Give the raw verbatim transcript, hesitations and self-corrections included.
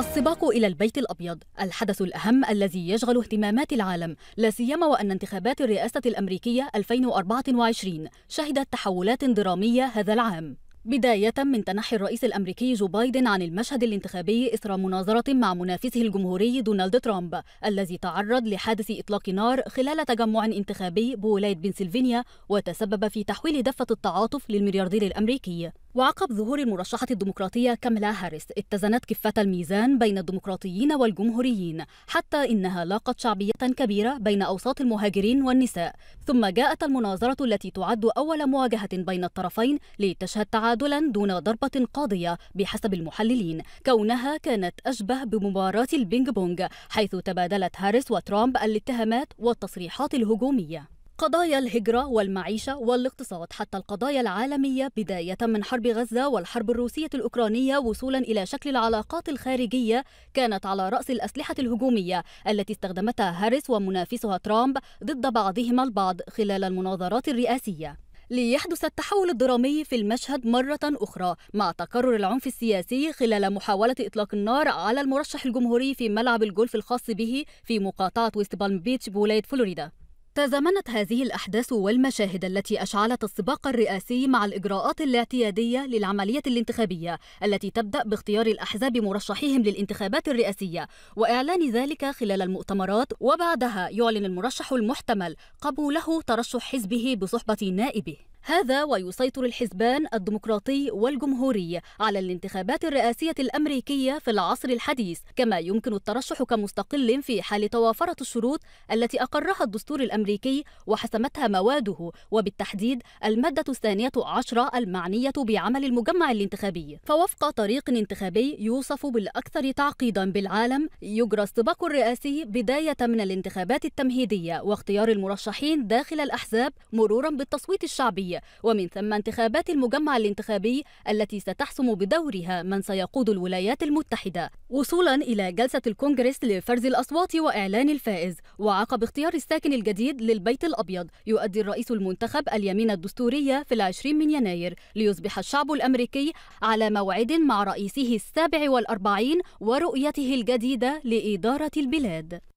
السباق إلى البيت الأبيض، الحدث الأهم الذي يشغل اهتمامات العالم، لا سيما وأن انتخابات الرئاسة الأمريكية ألفين وأربعة وعشرين شهدت تحولات درامية هذا العام، بداية من تنحي الرئيس الأمريكي جو بايدن عن المشهد الانتخابي إثر مناظرة مع منافسه الجمهوري دونالد ترامب، الذي تعرض لحادث إطلاق نار خلال تجمع انتخابي بولاية بنسلفانيا وتسبب في تحويل دفة التعاطف للملياردير الأمريكي. وعقب ظهور المرشحة الديمقراطية كامالا هاريس، اتزنت كفة الميزان بين الديمقراطيين والجمهوريين، حتى إنها لاقت شعبية كبيرة بين أوساط المهاجرين والنساء. ثم جاءت المناظرة التي تعد أول مواجهة بين الطرفين لتشهد تعادلا دون ضربة قاضية بحسب المحللين، كونها كانت أشبه بمباراة البينج بونج، حيث تبادلت هاريس وترامب الاتهامات والتصريحات الهجومية. قضايا الهجرة والمعيشة والاقتصاد، حتى القضايا العالمية، بداية من حرب غزة والحرب الروسية الأوكرانية وصولا إلى شكل العلاقات الخارجية، كانت على رأس الأسلحة الهجومية التي استخدمتها هاريس ومنافسها ترامب ضد بعضهما البعض خلال المناظرات الرئاسية. ليحدث التحول الدرامي في المشهد مرة أخرى مع تكرر العنف السياسي خلال محاولة إطلاق النار على المرشح الجمهوري في ملعب الجولف الخاص به في مقاطعة ويست بالم بيتش بولاية فلوريدا. تزامنت هذه الأحداث والمشاهد التي أشعلت السباق الرئاسي مع الإجراءات الاعتيادية للعملية الانتخابية التي تبدأ باختيار الأحزاب مرشحيهم للانتخابات الرئاسية وإعلان ذلك خلال المؤتمرات، وبعدها يعلن المرشح المحتمل قبوله ترشح حزبه بصحبة نائبه. هذا ويسيطر الحزبان الديمقراطي والجمهوري على الانتخابات الرئاسية الأمريكية في العصر الحديث، كما يمكن الترشح كمستقل في حال توافرت الشروط التي أقرها الدستور الأمريكي وحسمتها مواده، وبالتحديد المادة الثانية عشرة المعنية بعمل المجمع الانتخابي. فوفق طريق انتخابي يوصف بالأكثر تعقيدا بالعالم، يجرى السباق الرئاسي بداية من الانتخابات التمهيدية واختيار المرشحين داخل الأحزاب، مرورا بالتصويت الشعبي، ومن ثم انتخابات المجمع الانتخابي التي ستحسم بدورها من سيقود الولايات المتحدة، وصولا إلى جلسة الكونغرس لفرز الأصوات وإعلان الفائز. وعقب اختيار الساكن الجديد للبيت الأبيض، يؤدي الرئيس المنتخب اليمين الدستورية في العشرين من يناير، ليصبح الشعب الأمريكي على موعد مع رئيسه السابع والأربعين ورؤيته الجديدة لإدارة البلاد.